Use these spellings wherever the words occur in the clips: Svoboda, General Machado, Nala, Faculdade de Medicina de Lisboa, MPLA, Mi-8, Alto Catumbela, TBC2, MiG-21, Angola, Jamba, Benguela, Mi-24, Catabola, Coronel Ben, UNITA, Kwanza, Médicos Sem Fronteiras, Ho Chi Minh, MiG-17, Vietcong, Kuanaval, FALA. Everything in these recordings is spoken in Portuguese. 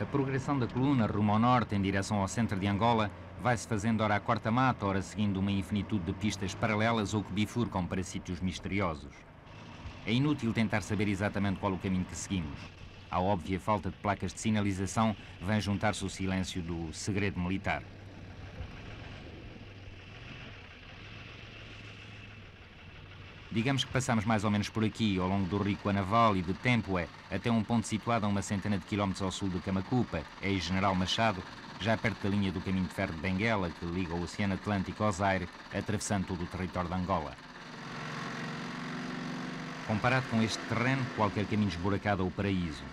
A progressão da coluna rumo ao norte em direção ao centro de Angola vai-se fazendo ora a corta-mato, ora seguindo uma infinitude de pistas paralelas ou que bifurcam para sítios misteriosos. É inútil tentar saber exatamente qual o caminho que seguimos. À óbvia falta de placas de sinalização vem juntar-se o silêncio do segredo militar. Digamos que passamos mais ou menos por aqui, ao longo do rio Kuanaval e de Tempue, até um ponto situado a uma centena de quilómetros ao sul de Camacupa, ex-General Machado, já perto da linha do caminho de ferro de Benguela, que liga o Oceano Atlântico ao Zaire, atravessando todo o território de Angola. Comparado com este terreno, qualquer caminho esburacado é o paraíso.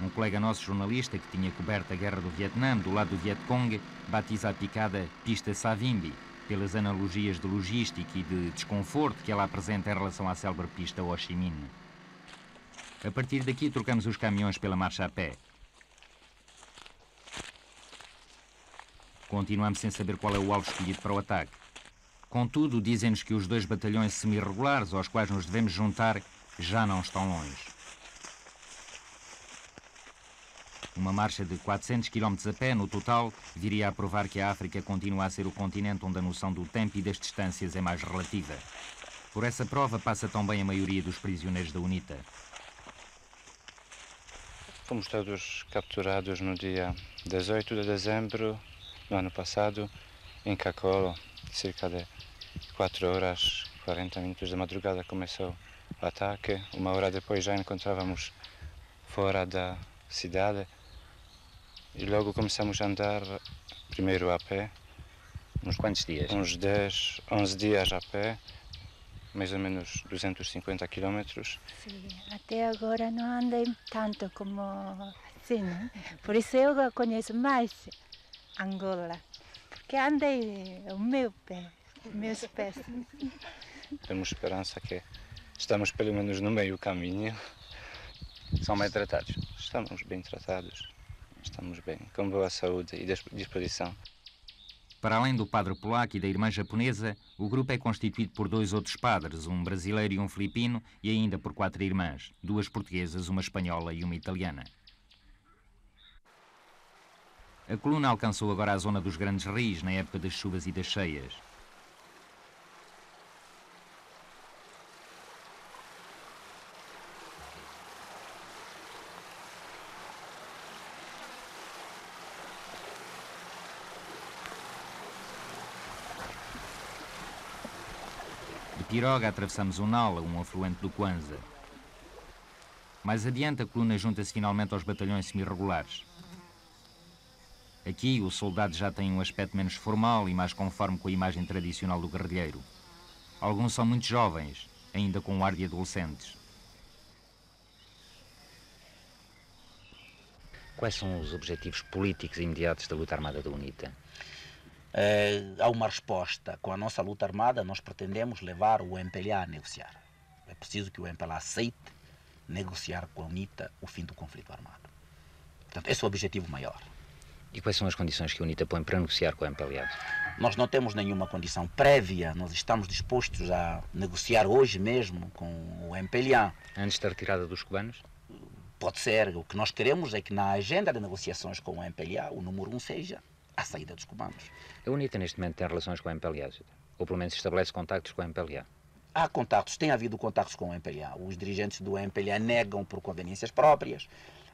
Um colega nosso jornalista, que tinha coberto a guerra do Vietnã, do lado do Vietcong, batiza a picada Pista Savimbi, pelas analogias de logística e de desconforto que ela apresenta em relação à célebre pista Ho Chi Minh. A partir daqui trocamos os caminhões pela marcha a pé. Continuamos sem saber qual é o alvo escolhido para o ataque. Contudo, dizem-nos que os dois batalhões semi-regulares aos quais nos devemos juntar já não estão longe. Uma marcha de 400 km a pé, no total, viria a provar que a África continua a ser o continente onde a noção do tempo e das distâncias é mais relativa. Por essa prova passa também a maioria dos prisioneiros da UNITA. Fomos todos capturados no dia 18 de dezembro do ano passado, em Cacolo. Cerca de 4 horas, 40 minutos da madrugada começou o ataque. Uma hora depois já encontrávamos fora da cidade. E logo começamos a andar, primeiro a pé. Uns quantos dias? Uns 10, 11 dias a pé, mais ou menos 250 quilômetros. Sim, até agora não andei tanto como assim, né? Por isso eu conheço mais Angola, porque andei meus pés. Temos esperança que estamos pelo menos no meio caminho. São bem tratados? Estamos bem tratados. Estamos bem, com boa saúde e disposição. Para além do padre polaco e da irmã japonesa, o grupo é constituído por 2 outros padres, um brasileiro e um filipino, e ainda por 4 irmãs, 2 portuguesas, uma espanhola e uma italiana. A coluna alcançou agora a zona dos grandes rios, na época das chuvas e das cheias. De Iroga atravessamos o Nala, um afluente do Kwanza. Mais adiante, a coluna junta-se finalmente aos batalhões semi-regulares. Aqui, o soldado já tem um aspecto menos formal e mais conforme com a imagem tradicional do guerrilheiro. Alguns são muito jovens, ainda com o ar de adolescentes. Quais são os objetivos políticos imediatos da luta armada da UNITA? Há uma resposta. Com a nossa luta armada, nós pretendemos levar o MPLA a negociar. É preciso que o MPLA aceite negociar com a UNITA o fim do conflito armado. Portanto, esse é o objetivo maior. E quais são as condições que a UNITA põe para negociar com a MPLA? Nós não temos nenhuma condição prévia. Nós estamos dispostos a negociar hoje mesmo com o MPLA. Antes da retirada dos cubanos? Pode ser. O que nós queremos é que na agenda de negociações com o MPLA, o número 1 seja à saída dos cubanos. A UNITA neste momento tem relações com a MPLA, ou pelo menos estabelece contactos com a MPLA? Há contactos, tem havido contactos com a MPLA. Os dirigentes do MPLA negam por conveniências próprias,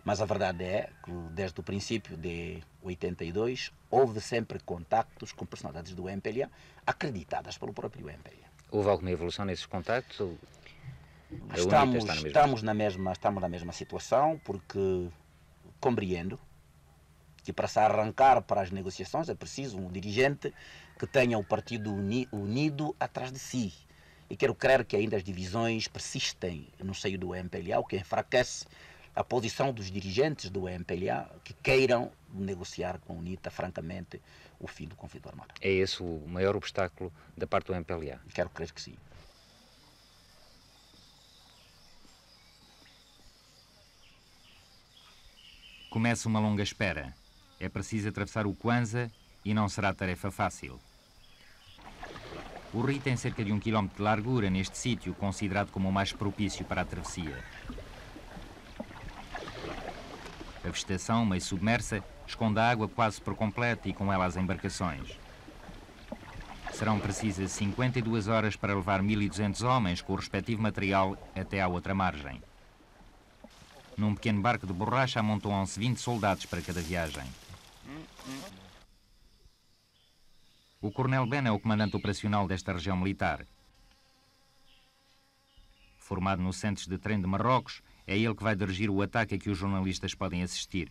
mas a verdade é que desde o princípio de 82 houve sempre contactos com personalidades do MPLA acreditadas pelo próprio MPLA. Houve alguma evolução nesses contactos? Ou estamos na mesma situação, porque compreendo que para se arrancar para as negociações é preciso um dirigente que tenha o partido unido atrás de si. E quero crer que ainda as divisões persistem no seio do MPLA, o que enfraquece a posição dos dirigentes do MPLA que queiram negociar com a UNITA, francamente, o fim do conflito armado. É esse o maior obstáculo da parte do MPLA? Quero crer que sim. Começa uma longa espera. É preciso atravessar o Kwanza e não será tarefa fácil. O rio tem cerca de 1 quilómetro de largura neste sítio, considerado como o mais propício para a travessia. A vegetação, meio submersa, esconde a água quase por completo e com ela as embarcações. Serão precisas 52 horas para levar 1.200 homens com o respectivo material até à outra margem. Num pequeno barco de borracha amontoam-se 20 soldados para cada viagem. O Coronel Ben é o comandante operacional desta região militar. Formado no Centro de Trem de Marrocos, é ele que vai dirigir o ataque a que os jornalistas podem assistir.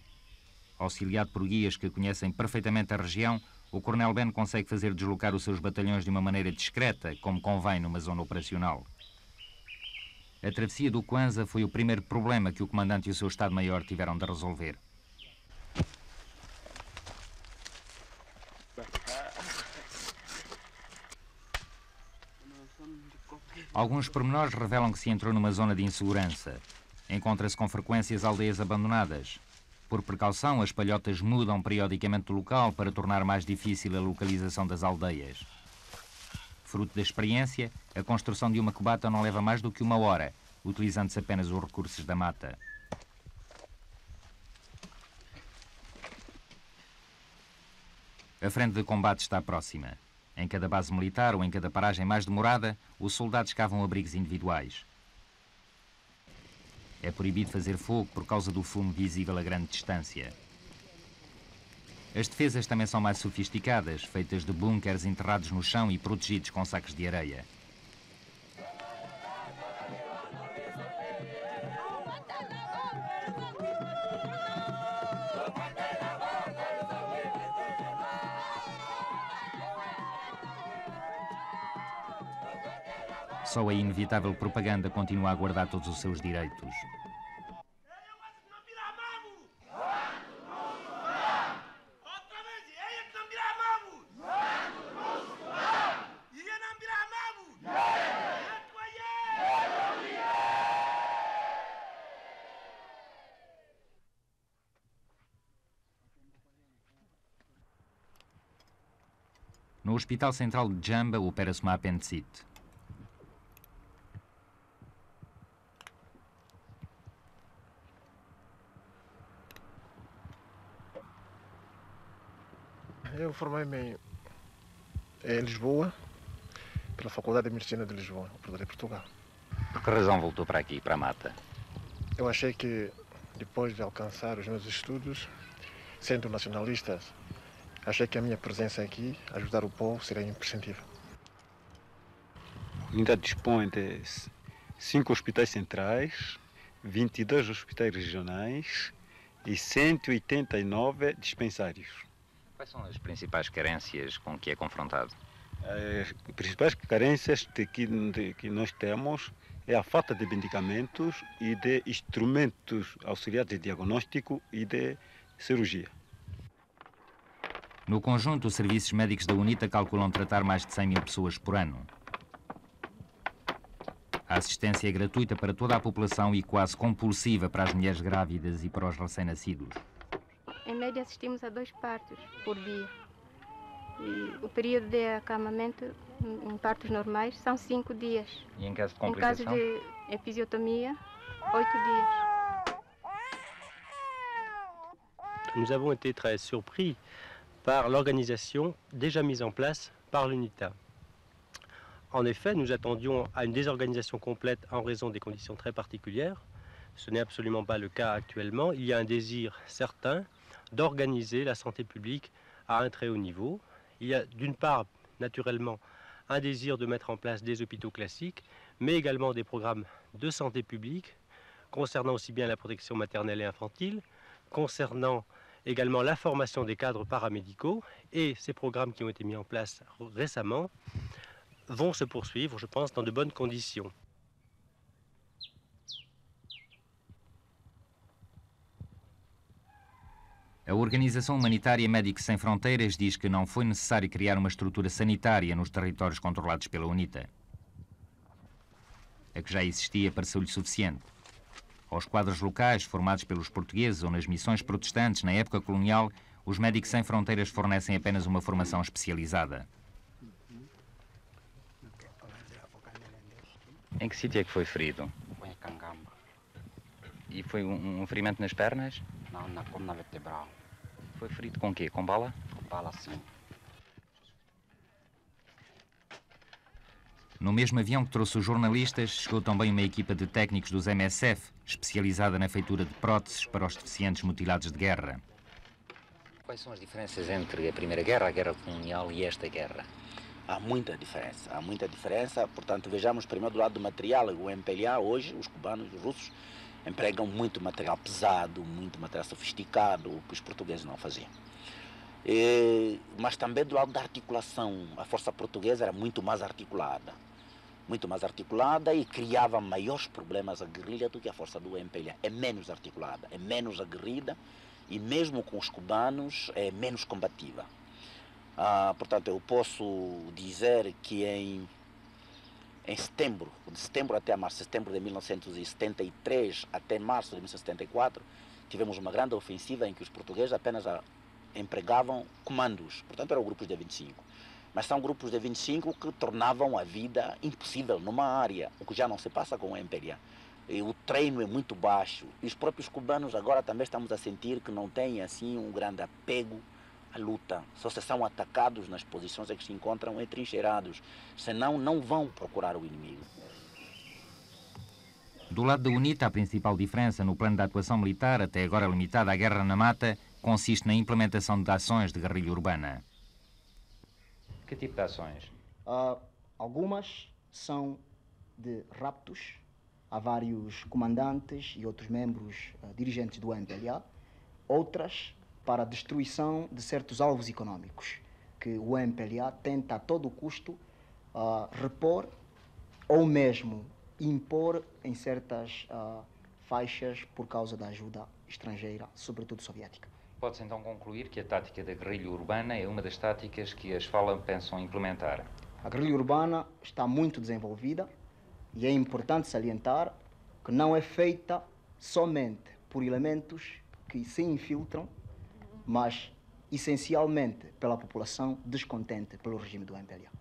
Auxiliado por guias que conhecem perfeitamente a região, o Coronel Ben consegue fazer deslocar os seus batalhões de uma maneira discreta, como convém numa zona operacional. A travessia do Kwanza foi o primeiro problema que o comandante e o seu Estado-Maior tiveram de resolver. Alguns pormenores revelam que se entrou numa zona de insegurança. Encontra-se com frequência as aldeias abandonadas. Por precaução, as palhotas mudam periodicamente de local para tornar mais difícil a localização das aldeias. Fruto da experiência, a construção de uma cubata não leva mais do que uma hora, utilizando-se apenas os recursos da mata. A frente de combate está próxima. Em cada base militar ou em cada paragem mais demorada, os soldados cavam abrigos individuais. É proibido fazer fogo por causa do fumo visível a grande distância. As defesas também são mais sofisticadas, feitas de bunkers enterrados no chão e protegidos com sacos de areia. Só a inevitável propaganda continua a guardar todos os seus direitos. No Hospital Central de Jamba opera-se uma apendicite. Eu formei-me em Lisboa, pela Faculdade de Medicina de Lisboa, em Portugal. Por que razão voltou para aqui, para a mata? Eu achei que, depois de alcançar os meus estudos, sendo nacionalista, achei que a minha presença aqui, ajudar o povo, seria imprescindível. Ainda dispõe de 5 hospitais centrais, 22 hospitais regionais e 189 dispensários. Quais são as principais carências com que é confrontado? As principais carências que nós temos é a falta de medicamentos e de instrumentos auxiliares de diagnóstico e de cirurgia. No conjunto, os serviços médicos da UNITA calculam tratar mais de 100 mil pessoas por ano. A assistência é gratuita para toda a população e quase compulsiva para as mulheres grávidas e para os recém-nascidos. Em média, assistimos a 2 partos por dia. E o período de acamamento em partos normais são 5 dias. E em caso de complicação? Em caso de episiotomia, 8 dias. Nous avons été très surpris par l'organisation déjà mise en place par l'UNITA. En effet, nous attendions à une désorganisation complète en raison des conditions très particulières. Ce n'est absolument pas le cas actuellement. Il y a un désir certain d'organiser la santé publique à un très haut niveau. Il y a d'une part, naturellement, un désir de mettre en place des hôpitaux classiques, mais également des programmes de santé publique, concernant aussi bien la protection maternelle et infantile, concernant également la formation des cadres paramédicaux, et ces programmes qui ont été mis en place récemment vont se poursuivre, je pense, dans de bonnes conditions. A Organização Humanitária Médicos Sem Fronteiras diz que não foi necessário criar uma estrutura sanitária nos territórios controlados pela UNITA. A que já existia pareceu-lhe suficiente. Aos quadros locais, formados pelos portugueses ou nas missões protestantes na época colonial, os Médicos Sem Fronteiras fornecem apenas uma formação especializada. Em que sítio é que foi ferido? Foi em Cangamba. E foi um ferimento nas pernas? Não, na coluna vertebral. Foi ferido com o quê? Com bala? Com bala, sim. No mesmo avião que trouxe os jornalistas, chegou também uma equipa de técnicos dos MSF, especializada na feitura de próteses para os deficientes mutilados de guerra. Quais são as diferenças entre a Primeira Guerra, a Guerra Colonial e esta guerra? Há muita diferença, portanto, vejamos primeiro do lado do material, o MPLA hoje, os cubanos, os russos, empregam muito material pesado, muito material sofisticado, o que os portugueses não faziam. Mas também do lado da articulação, a força portuguesa era muito mais articulada e criava maiores problemas à guerrilha do que a força do MPLA. É menos articulada, é menos aguerrida e mesmo com os cubanos é menos combativa. Portanto, eu posso dizer que em setembro, de setembro até março, setembro de 1973 até março de 1974, tivemos uma grande ofensiva em que os portugueses apenas empregavam comandos, portanto eram grupos de 25. Mas são grupos de 25 que tornavam a vida impossível numa área, o que já não se passa com a MPLA. E o treino é muito baixo e os próprios cubanos agora também estamos a sentir que não têm assim um grande apego à luta. Só se são atacados nas posições em que se encontram entrincheirados, senão não vão procurar o inimigo. Do lado da UNITA, a principal diferença no plano de atuação militar, até agora limitada à guerra na mata, consiste na implementação de ações de guerrilha urbana. Que tipo de ações? Algumas são de raptos a vários comandantes e outros membros dirigentes do MPLA, outras para a destruição de certos alvos económicos, que o MPLA tenta a todo custo repor ou mesmo impor em certas faixas por causa da ajuda estrangeira, sobretudo soviética. Pode-se então concluir que a tática da guerrilha urbana é uma das táticas que as FALA pensam implementar? A guerrilha urbana está muito desenvolvida e é importante salientar que não é feita somente por elementos que se infiltram, mas essencialmente pela população descontente pelo regime do MPLA.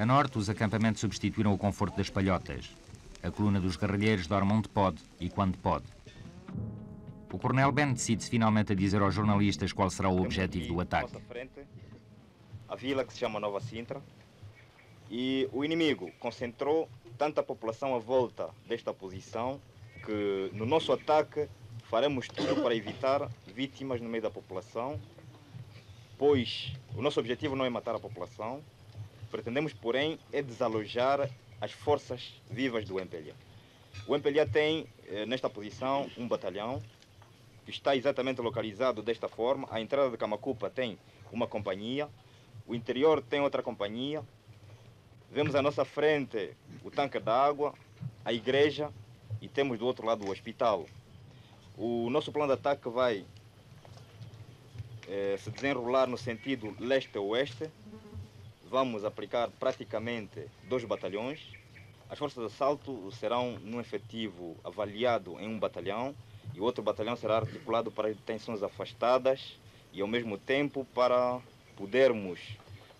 A norte, os acampamentos substituíram o conforto das palhotas. A coluna dos guerrilheiros dorme onde pode e quando pode. O Coronel Ben decide-se finalmente a dizer aos jornalistas qual será o objetivo do ataque. À nossa frente, a vila que se chama Nova Sintra, e o inimigo concentrou tanta população à volta desta posição que no nosso ataque faremos tudo para evitar vítimas no meio da população, pois o nosso objetivo não é matar a população. Pretendemos, porém, é desalojar as forças vivas do MPLA. O MPLA tem, nesta posição, um batalhão que está exatamente localizado desta forma. A entrada de Camacupa tem uma companhia, o interior tem outra companhia. Vemos à nossa frente o tanque d'água, a igreja e temos do outro lado o hospital. O nosso plano de ataque vai se desenrolar no sentido leste-oeste. Vamos aplicar praticamente 2 batalhões. As forças de assalto serão, num efetivo, avaliado em um batalhão e o outro batalhão será articulado para detenções afastadas e, ao mesmo tempo, para podermos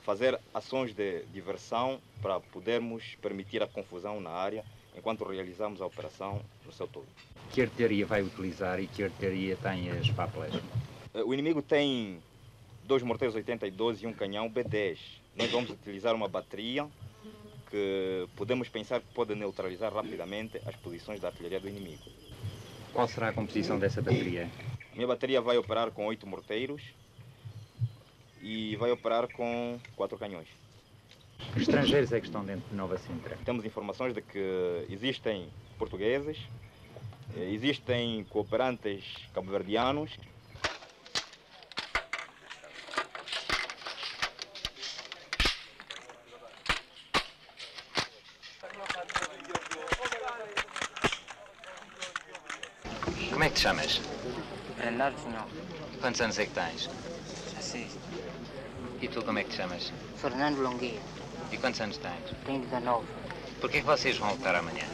fazer ações de diversão para podermos permitir a confusão na área enquanto realizamos a operação no seu todo. Que artilharia vai utilizar e que artilharia tem as pápulas? O inimigo tem 2 morteiros 82 e um canhão B10. Nós vamos utilizar uma bateria que podemos pensar que pode neutralizar rapidamente as posições da artilharia do inimigo. Qual será a composição dessa bateria? A minha bateria vai operar com 8 morteiros e vai operar com 4 canhões. Que estrangeiros é que estão dentro de Nova Sintra? Temos informações de que existem portugueses, existem cooperantes cabo-verdianos. Como é que te chamas? Bernardo. Quantos anos é que tens? 16. E tu como é que te chamas? Fernando Longueira. E quantos anos tens? Tenho 19. Por que vocês vão lutar amanhã?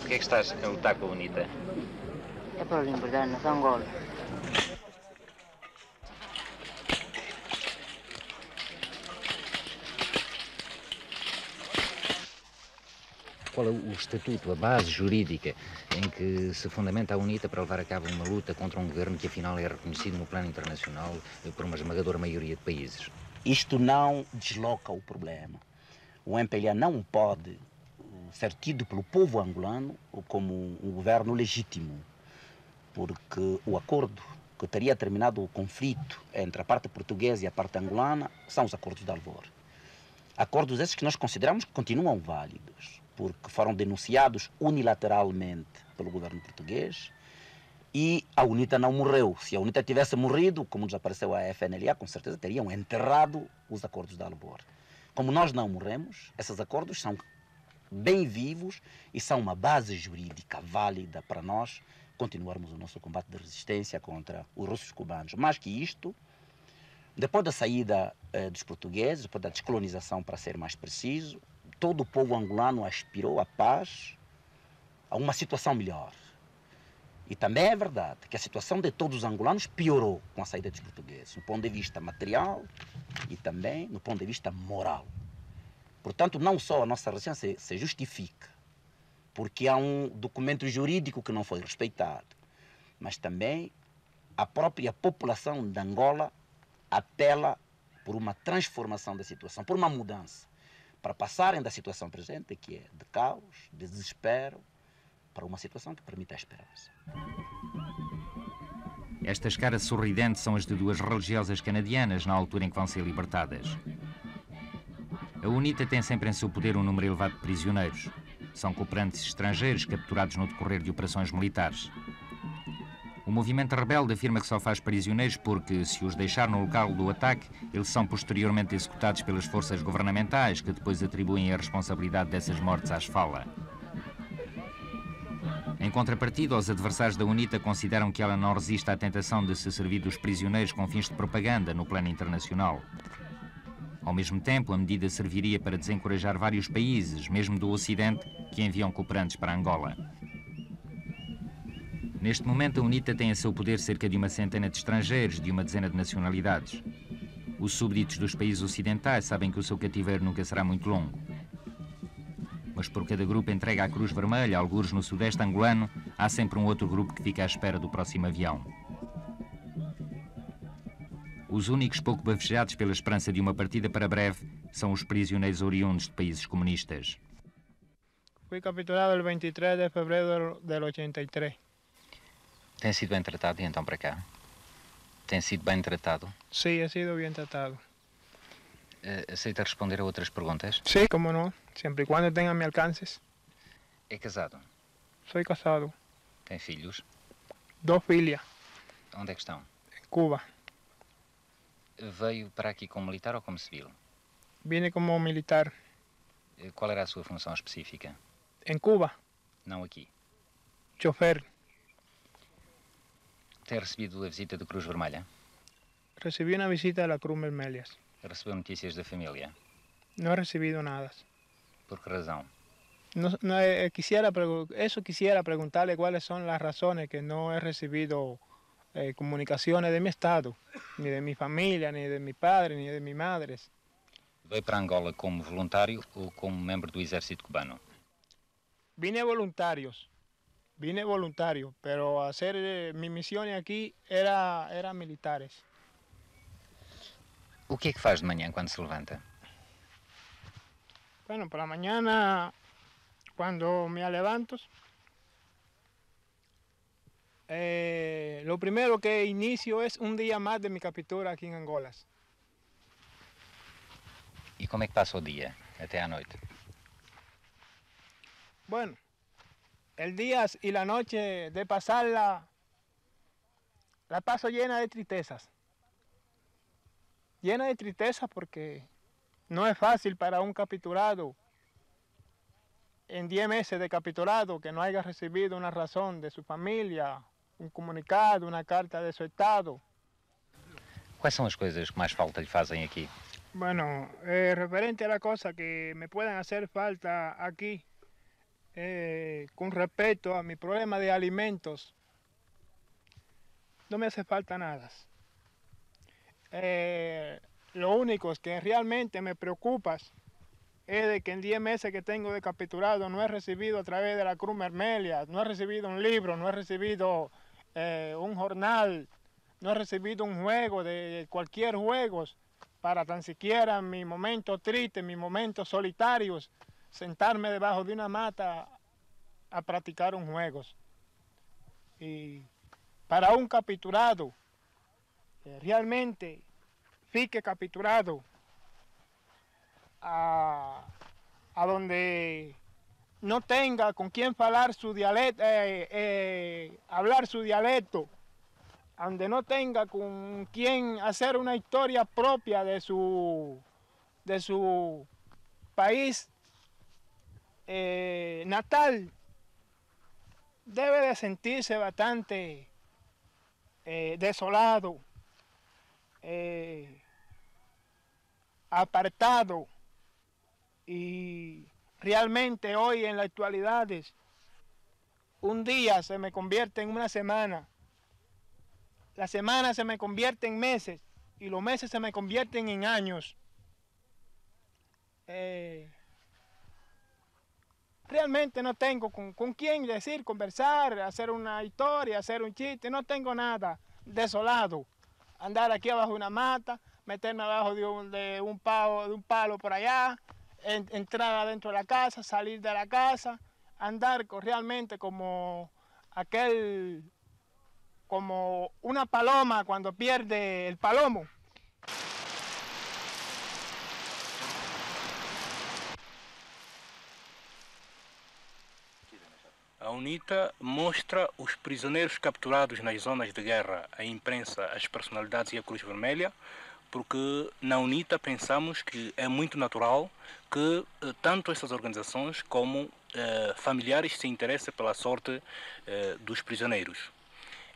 Por que estás a lutar com a UNITA? É para a liberdade da Angola. Qual é o estatuto, a base jurídica em que se fundamenta a UNITA para levar a cabo uma luta contra um governo que afinal é reconhecido no plano internacional por uma esmagadora maioria de países? Isto não desloca o problema. O MPLA não pode ser tido pelo povo angolano como um governo legítimo, porque o acordo que teria terminado o conflito entre a parte portuguesa e a parte angolana são os acordos de Alvor. Acordos esses que nós consideramos que continuam válidos, porque foram denunciados unilateralmente pelo governo português e a UNITA não morreu. Se a UNITA tivesse morrido, como desapareceu a FNLA, com certeza teriam enterrado os acordos de Alvor. Como nós não morremos, esses acordos são bem vivos e são uma base jurídica válida para nós continuarmos o nosso combate de resistência contra os russos cubanos. Mais que isto, depois da saída dos portugueses, depois da descolonização, para ser mais preciso, todo o povo angolano aspirou à paz, a uma situação melhor. E também é verdade que a situação de todos os angolanos piorou com a saída dos portugueses, no ponto de vista material e também no ponto de vista moral. Portanto, não só a nossa resistência se justifica, porque há um documento jurídico que não foi respeitado, mas também a própria população de Angola apela por uma transformação da situação, por uma mudança, para passarem da situação presente, que é de caos, de desespero, para uma situação que permita a esperança. Estas caras sorridentes são as de duas religiosas canadianas na altura em que vão ser libertadas. A UNITA tem sempre em seu poder um número elevado de prisioneiros. São cooperantes estrangeiros capturados no decorrer de operações militares. O movimento rebelde afirma que só faz prisioneiros porque, se os deixar no local do ataque, eles são posteriormente executados pelas forças governamentais, que depois atribuem a responsabilidade dessas mortes às FALA. Em contrapartida, os adversários da UNITA consideram que ela não resiste à tentação de se servir dos prisioneiros com fins de propaganda no plano internacional. Ao mesmo tempo, a medida serviria para desencorajar vários países, mesmo do Ocidente, que enviam cooperantes para Angola. Neste momento, a UNITA tem a seu poder cerca de uma centena de estrangeiros, de uma dezena de nacionalidades. Os súbditos dos países ocidentais sabem que o seu cativeiro nunca será muito longo. Mas por cada grupo entregue à Cruz Vermelha, algures no sudeste angolano, há sempre um outro grupo que fica à espera do próximo avião. Os únicos pouco bafejados pela esperança de uma partida para breve são os prisioneiros oriundos de países comunistas. Fui capturado no 23 de fevereiro de 83. Tem sido bem tratado, e então, para cá? Tem sido bem tratado? Sim, ha sido bem tratado. Aceita responder a outras perguntas? Sim, como não. Sempre e quando tenha me alcances. É casado? Sou casado. Tem filhos? 2 filhas. Onde é que estão? Em Cuba. Veio para aqui como militar ou como civil? Vine como militar. Qual era a sua função específica? Em Cuba. Não aqui? Chofer. Tem recebido a visita da Cruz Vermelha? Recebi uma visita da Cruz Vermelha. Recebeu notícias da família? Não recebi nada. Por que razão? Quisiera perguntar-lhe quais são as razões que não he recebido comunicações de meu estado, nem de minha família, nem de meu pai, nem de minha madre. Veio para Angola como voluntário ou como membro do exército cubano? Vine voluntário, pero hacer mi misión aquí era militares. O que é que faz de manhã quando se levanta? Bueno, por la mañana cuando me levanto, lo primero que inicio es un día más de mi captura aquí en Angola. E como é que passa o dia até à noite? Bueno, el día y la noche de pasarla, la paso llena de tristezas porque no es fácil para un capturado en 10 meses de capturado que no haya recibido una razón de su familia, un comunicado, una carta de su estado. ¿Cuáles son las cosas que más falta le hacen aquí? Bueno, referente a la cosa que me puedan hacer falta aquí, con respecto a mi problema de alimentos, no me hace falta nada. Lo único que realmente me preocupa es de que en 10 meses que tengo de capturado no he recibido a través de la Cruz Mermelia, no he recibido un libro, no he recibido un jornal, no he recibido un juego, de cualquier juego, para tan siquiera en mis momentos tristes, mis momentos solitarios, sentarme debajo de una mata a practicar un juego. Y para un capturado, que realmente fique capturado a donde no tenga con quién hablar su dialecto, donde no tenga con quien hacer una historia propia de su país natal, debe de sentirse bastante desolado, apartado. Y realmente hoy en la actualidad un día se me convierte en una semana, las semanas se me convierten en meses y los meses se me convierten en años. Realmente no tengo con quién decir, conversar, hacer una historia, hacer un chiste, no tengo nada. Desolado. Andar aquí abajo de una mata, meterme abajo de un palo por allá, entrar adentro de la casa, salir de la casa, andar realmente como una paloma cuando pierde el palomo. A UNITA mostra os prisioneiros capturados nas zonas de guerra, a imprensa, as personalidades e a Cruz Vermelha, porque na UNITA pensamos que é muito natural que tanto essas organizações como familiares se interessem pela sorte dos prisioneiros.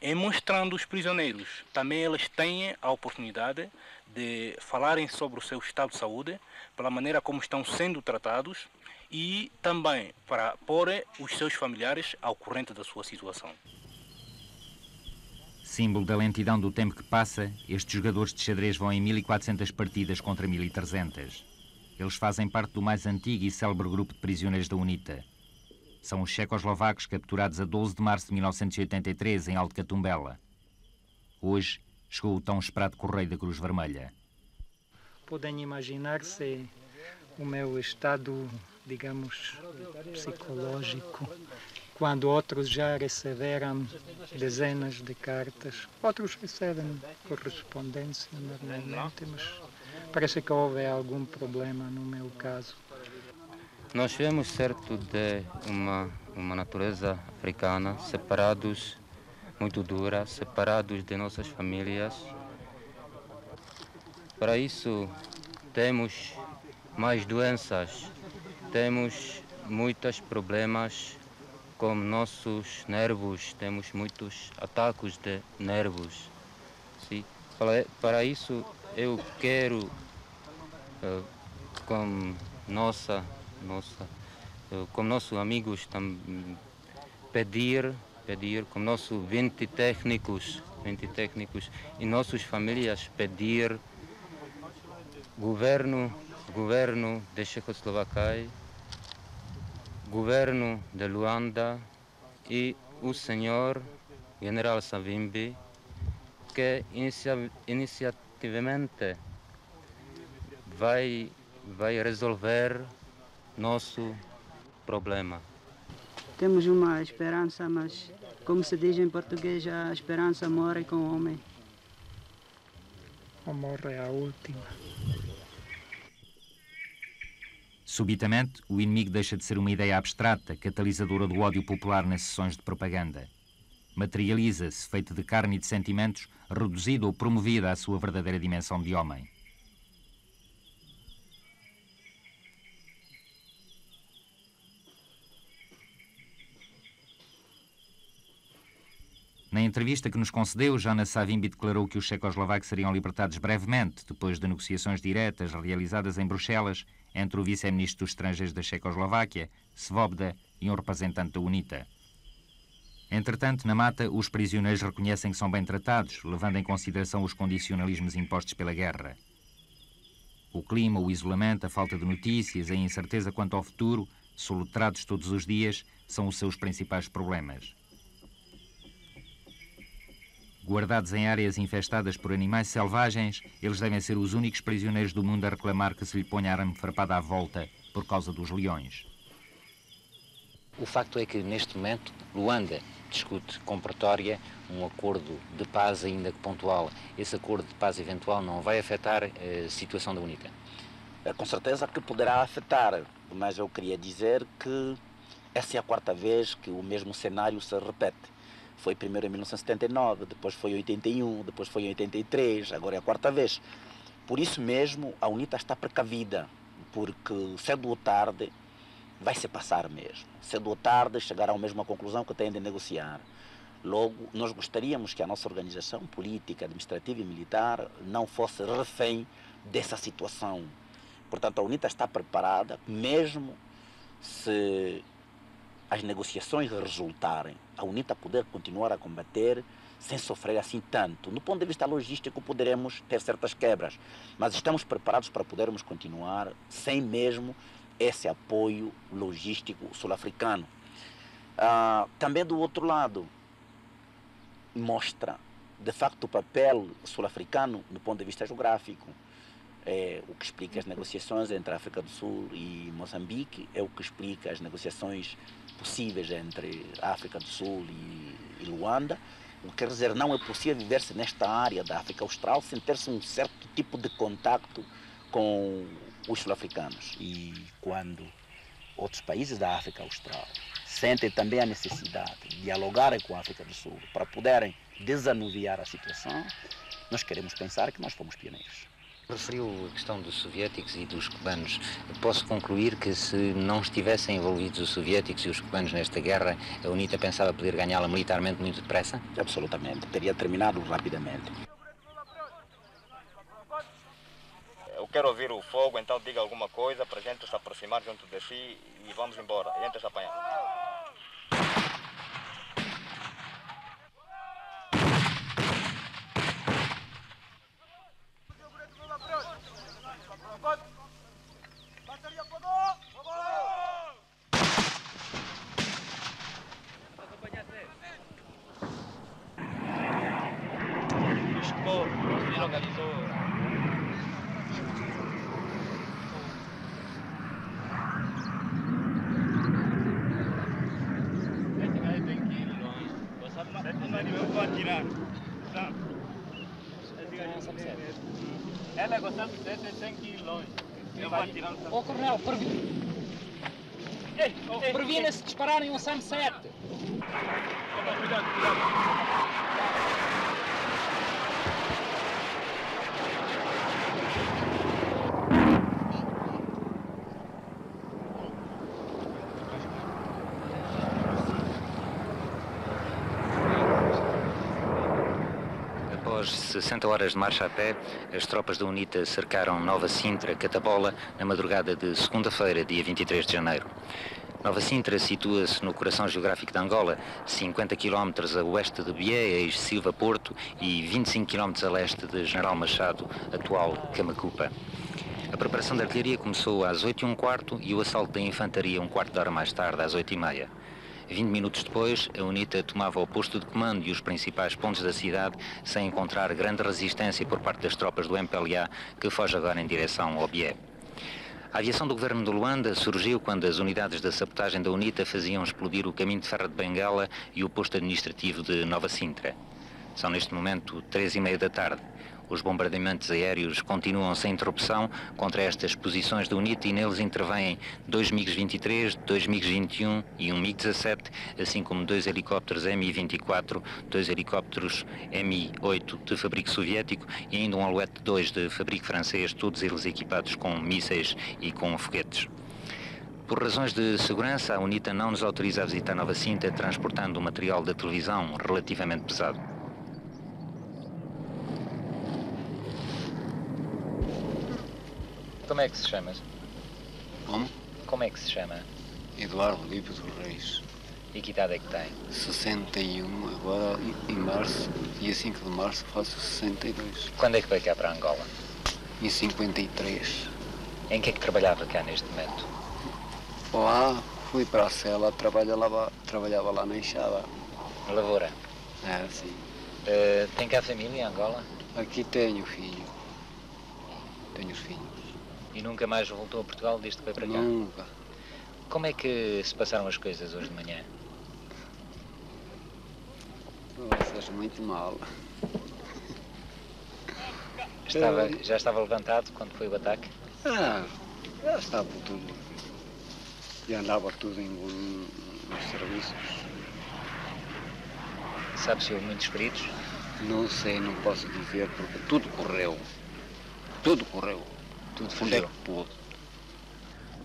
Em mostrando os prisioneiros, também elas têm a oportunidade de falarem sobre o seu estado de saúde, pela maneira como estão sendo tratados e também para pôr os seus familiares ao corrente da sua situação. Símbolo da lentidão do tempo que passa, estes jogadores de xadrez vão em 1400 partidas contra 1300. Eles fazem parte do mais antigo e célebre grupo de prisioneiros da UNITA. São os checoslovacos capturados a 12 de março de 1983 em Alto Catumbela. Hoje chegou o tão esperado correio da Cruz Vermelha. Podem imaginar-se o meu estado, digamos, psicológico, quando outros já receberam dezenas de cartas. Outros recebem correspondência normalmente, mas parece que houve algum problema no meu caso. Nós vivemos certo de uma natureza africana, separados, muito dura, separados de nossas famílias. Para isso, temos mais doenças, temos muitos problemas com nossos nervos, temos muitos ataques de nervos. Sim. Para isso, eu quero, com nossos amigos também, pedir com nossos 20 técnicos e nossas famílias, pedir governo de Checoslováquia, governo de Luanda e o senhor General Savimbi, que iniciativamente vai resolver nosso problema. Temos uma esperança, mas, como se diz em português, a esperança morre com o homem. Ou morre a última. Subitamente, o inimigo deixa de ser uma ideia abstrata, catalisadora do ódio popular nas sessões de propaganda. Materializa-se, feito de carne e de sentimentos, reduzido ou promovido à sua verdadeira dimensão de homem. Na entrevista que nos concedeu, Jonas Savimbi declarou que os checoslovacos seriam libertados brevemente, depois de negociações diretas realizadas em Bruxelas entre o vice-ministro dos Estrangeiros da Checoslováquia, Svoboda, e um representante da UNITA. Entretanto, na mata, os prisioneiros reconhecem que são bem tratados, levando em consideração os condicionalismos impostos pela guerra. O clima, o isolamento, a falta de notícias, a incerteza quanto ao futuro, soletrados todos os dias, são os seus principais problemas. Guardados em áreas infestadas por animais selvagens, eles devem ser os únicos prisioneiros do mundo a reclamar que se lhe ponha arame farpada à volta por causa dos leões. O facto é que, neste momento, Luanda discute com Pretória um acordo de paz ainda que pontual. Esse acordo de paz eventual não vai afetar a situação da UNITA? É, com certeza que poderá afetar, mas eu queria dizer que essa é a quarta vez que o mesmo cenário se repete. Foi primeiro em 1979, depois foi em 81, depois foi em 83, agora é a quarta vez. Por isso mesmo, a UNITA está precavida, porque cedo ou tarde vai se passar mesmo. Cedo ou tarde chegará à mesma conclusão que tem de negociar. Logo, nós gostaríamos que a nossa organização política, administrativa e militar não fosse refém dessa situação. Portanto, a UNITA está preparada, mesmo se as negociações resultarem, a UNITA poder continuar a combater sem sofrer assim tanto. No ponto de vista logístico, poderemos ter certas quebras, mas estamos preparados para podermos continuar sem mesmo esse apoio logístico sul-africano. Também do outro lado, mostra de facto o papel sul-africano no ponto de vista geográfico. É o que explica as negociações entre a África do Sul e Moçambique, é o que explica as negociações possíveis entre a África do Sul e Luanda. O que quer dizer, não é possível viver-se nesta área da África Austral sem ter-se um certo tipo de contacto com os sul-africanos. E quando outros países da África Austral sentem também a necessidade de dialogarem com a África do Sul para poderem desanuviar a situação, nós queremos pensar que nós fomos pioneiros. Referiu a questão dos soviéticos e dos cubanos. Posso concluir que se não estivessem envolvidos os soviéticos e os cubanos nesta guerra, a UNITA pensava poder ganhá-la militarmente muito depressa? Absolutamente. Teria terminado rapidamente. Eu quero ouvir o fogo, então diga alguma coisa para a gente se aproximar junto de si e vamos embora. A gente se apanhar. Ô Coronel, previna-se de dispararem um SAM-7. Cuidado, cuidado. Após 60 horas de marcha a pé, as tropas da UNITA cercaram Nova Sintra, Catabola, na madrugada de segunda-feira, dia 23 de janeiro. Nova Sintra situa-se no coração geográfico de Angola, 50 km a oeste de Bié, ex-Silva Porto, e 25 km a leste de General Machado, atual Camacupa. A preparação da artilharia começou às 8h15 e o assalto da infantaria um quarto de hora mais tarde, às 8h30. 20 minutos depois, a UNITA tomava o posto de comando e os principais pontos da cidade, sem encontrar grande resistência por parte das tropas do MPLA, que foge agora em direção ao Bié. A aviação do governo de Luanda surgiu quando as unidades da sabotagem da UNITA faziam explodir o caminho de ferro de Benguela e o posto administrativo de Nova Sintra. São neste momento 3h30 da tarde. Os bombardeamentos aéreos continuam sem interrupção contra estas posições da UNITA e neles intervêm dois MiG-23, dois MiG-21 e um MiG-17, assim como dois helicópteros Mi-24, dois helicópteros Mi-8 de fabrico soviético e ainda um Alouette 2 de fabrico francês, todos eles equipados com mísseis e com foguetes. Por razões de segurança, a UNITA não nos autoriza a visitar Nova Sintra transportando um material da televisão relativamente pesado. Como é que se chamas? Como? Como é que se chama? Eduardo Lipo dos Reis. E que idade é que tem? 61, agora em março, dia 5 de março faço 62. Quando é que veio cá para Angola? Em 53. Em que é que trabalhava cá neste momento? Lá, fui para a cela, trabalhava lá na enxada. Na lavoura? É, sim. Tem cá família em Angola? Aqui tenho filho. Tenho os filhos. E nunca mais voltou a Portugal desde que veio para cá? Nunca. Como é que se passaram as coisas hoje de manhã? Passas muito mal. Já estava levantado quando foi o ataque? Ah, já estava tudo. Já andava tudo nos serviços. Sabe se houve muitos feridos? Não sei, não posso dizer, porque tudo correu. Tudo correu. Tudo fugiu.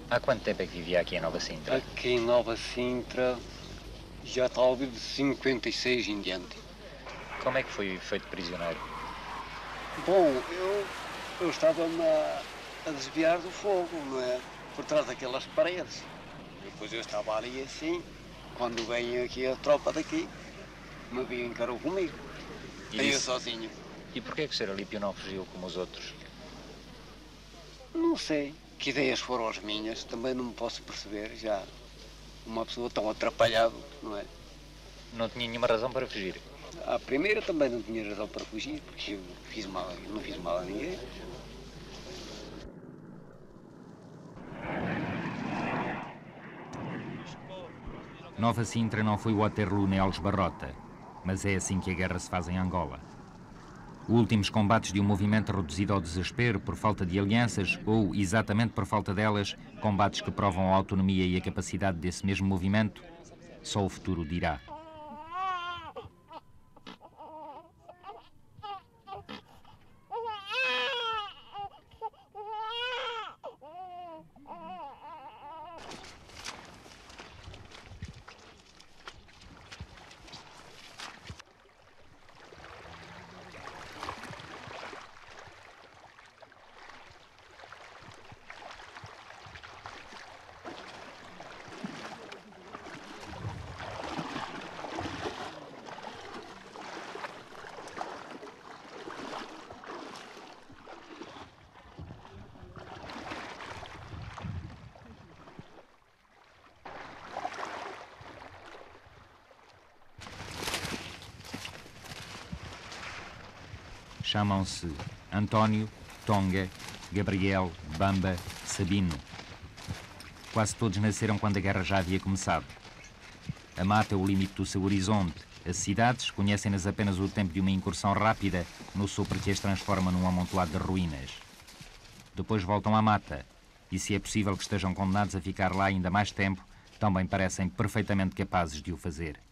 Há quanto tempo é que vivia aqui em Nova Sintra? Aqui em Nova Sintra já estava de 56 em diante. Como é que foi feito prisioneiro? Bom, eu estava-me a desviar do fogo, não é? Por trás daquelas paredes. Depois eu estava ali assim, quando veio aqui a tropa daqui, me viu, encarou comigo. E eu sozinho. E porquê que o Sr. Alípio não fugiu como os outros? Não sei que ideias foram as minhas, também não me posso perceber, já uma pessoa tão atrapalhada, não é? Não tinha nenhuma razão para fugir? A primeira também não tinha razão para fugir, porque eu não fiz mal a ninguém. Nova Sintra não foi Waterloo nem Alves Barrota, mas é assim que a guerra se faz em Angola. Últimos combates de um movimento reduzido ao desespero por falta de alianças ou, exatamente por falta delas, combates que provam a autonomia e a capacidade desse mesmo movimento, só o futuro dirá. Chamam-se António, Tonga, Gabriel, Bamba, Sabino. Quase todos nasceram quando a guerra já havia começado. A mata é o limite do seu horizonte. As cidades conhecem-nas apenas o tempo de uma incursão rápida no sopro que as transforma num amontoado de ruínas. Depois voltam à mata e, se é possível que estejam condenados a ficar lá ainda mais tempo, também parecem perfeitamente capazes de o fazer.